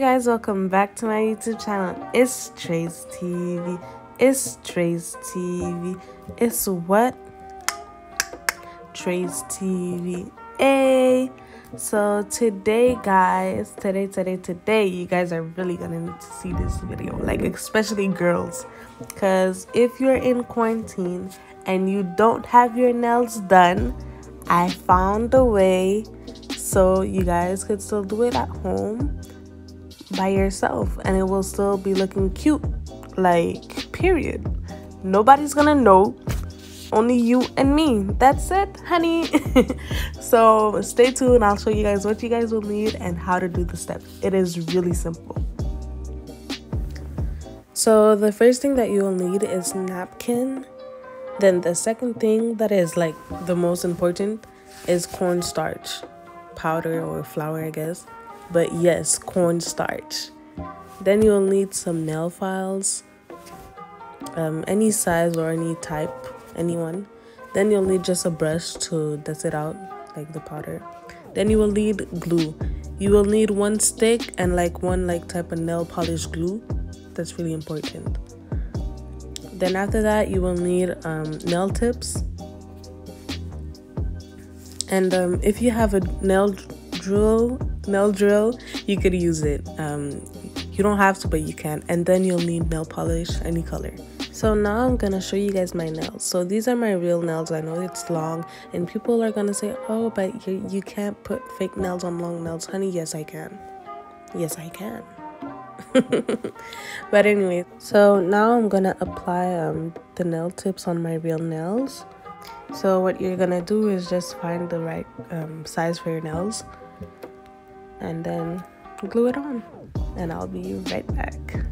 Hey guys, welcome back to my YouTube channel. It's Tray'z TV. It's Tray'z TV. It's what? Tray'z TV. Hey! So today guys, today, you guys are really gonna need to see this video. Like, especially girls. Because if you're in quarantine and you don't have your nails done, I found a way so you guys could still do it at home by yourself and it will still be looking cute, like, period. Nobody's gonna know, only you and me. That's it, honey. So stay tuned. I'll show you guys what you guys will need and how to do the steps. It is really simple. So the first thing that you will need is napkin. Then the second thing that is like the most important is cornstarch powder or flour, I guess, but yes, cornstarch. Then you'll need some nail files, any size or any type, anyone. Then you'll need just a brush to dust it out, like the powder. Then you will need glue. You will need one stick and like one type of nail polish glue. That's really important. Then after that, you will need nail tips. And if you have a nail drill, you could use it. You don't have to, but you can. And then you'll need nail polish, any color. So now I'm gonna show you guys my nails. So these are my real nails. I know it's long, and people are gonna say, "Oh, but you can't put fake nails on long nails, honey." Yes, I can. Yes, I can. But anyway, so now I'm gonna apply the nail tips on my real nails. So what you're gonna do is just find the right size for your nails and then glue it on, and I'll be right back.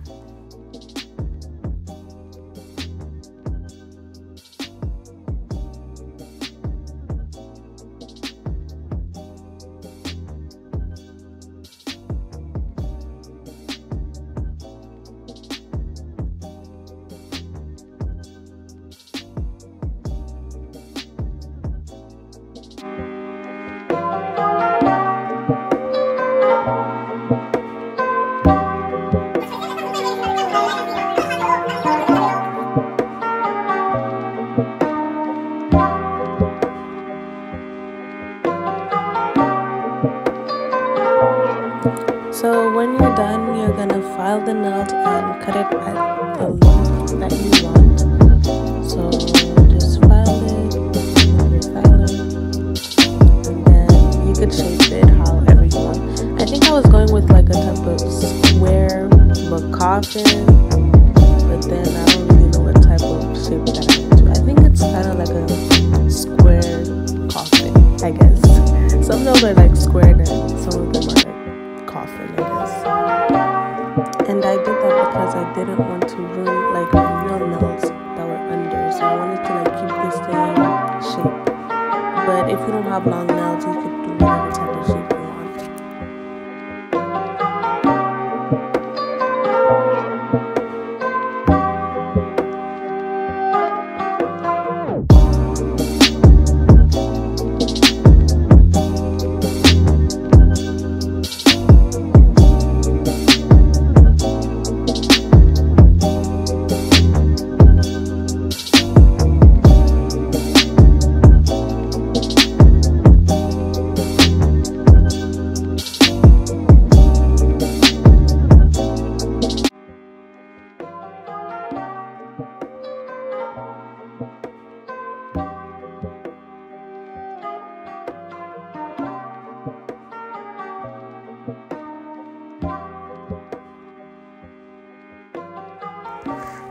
So when you're done, you're gonna file the nails and cut it at the length that you want. So just file it with your filer, and then you could shape it however you want. I think I was going with like a type of square but coffin, but then I don't really know what type of shape that I want. I think it's kind of like a square coffin, I guess. Some nails are like squared and some of them are coffin, I guess. And I did that because I didn't want to ruin like my real nails that were under, so I wanted to like keep the same shape. But if you don't have long nails, you could do whatever type of shape you .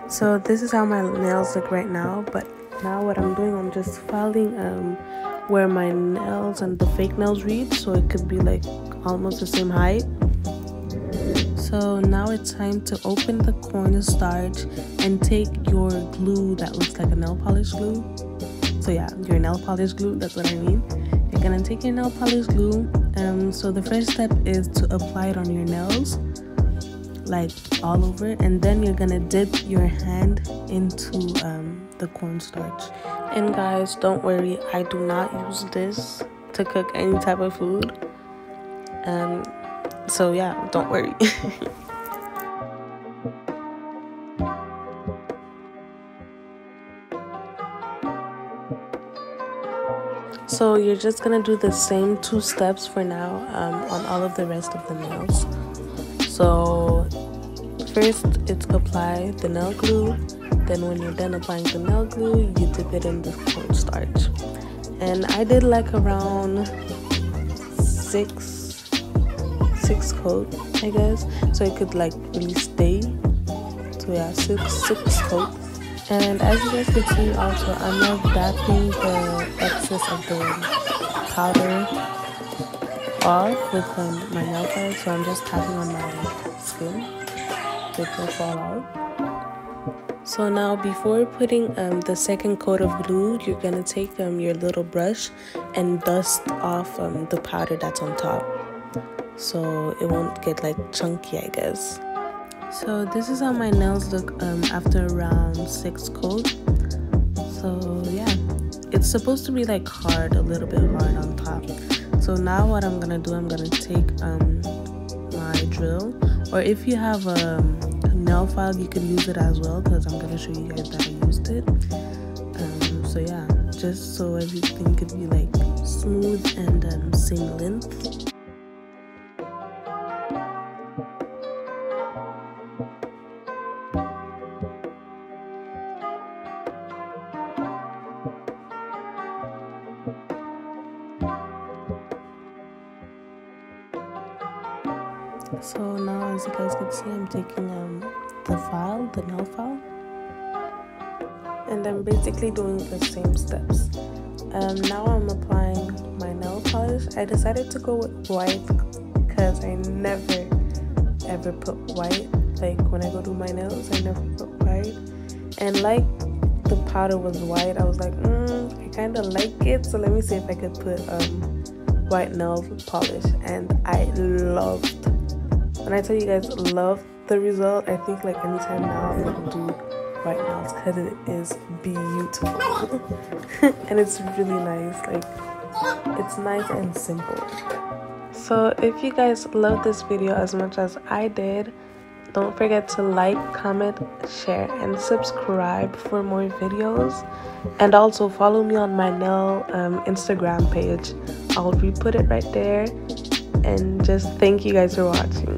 So this is how my nails look right now, but now what I'm doing, I'm just filing where my nails and the fake nails reach, so it could be like almost the same height. So now it's time to open the cornstarch and take your glue that looks like a nail polish glue. So yeah, your nail polish glue, that's what I mean. You're gonna take your nail polish glue, so the first step is to apply it on your nails, like all over, and then you're gonna dip your hand into the cornstarch. And guys, don't worry, I do not use this to cook any type of food. So yeah, don't worry. So you're just gonna do the same two steps for now on all of the rest of the nails. So first it's apply the nail glue, then when you're done applying the nail glue, you dip it in the cornstarch. And I did like around six coats, I guess, so it could like really stay. So yeah, six coats. And as you guys can see, also I'm not dapping the excess of the powder off with my nail file, so I'm just tapping on my skin so it will fall out. So now, before putting the second coat of glue, you're gonna take your little brush and dust off the powder that's on top, so it won't get like chunky, I guess. So this is how my nails look after around 6 coats. So yeah, it's supposed to be like hard, a little bit hard on top. So now what I'm gonna do, I'm gonna take my drill, or if you have a nail file you can use it as well, because I'm gonna show you guys that I used it. So yeah, just so everything could be like smooth and same length. So now, as you guys can see, I'm taking the nail file, and I'm basically doing the same steps. Now I'm applying my nail polish. I decided to go with white because I never ever put white. Like when I go do my nails, I never put white. And like the powder was white, I was like, I kind of like it. So let me see if I could put white nail polish, and I loved. When I tell you guys love the result, I think like anytime now I'm gonna do white nails because it is beautiful. And it's really nice, like it's nice and simple. So if you guys love this video as much as I did, don't forget to like, comment, share, and subscribe for more videos. And also follow me on my nail Instagram page. I'll re-put it right there. And just thank you guys for watching.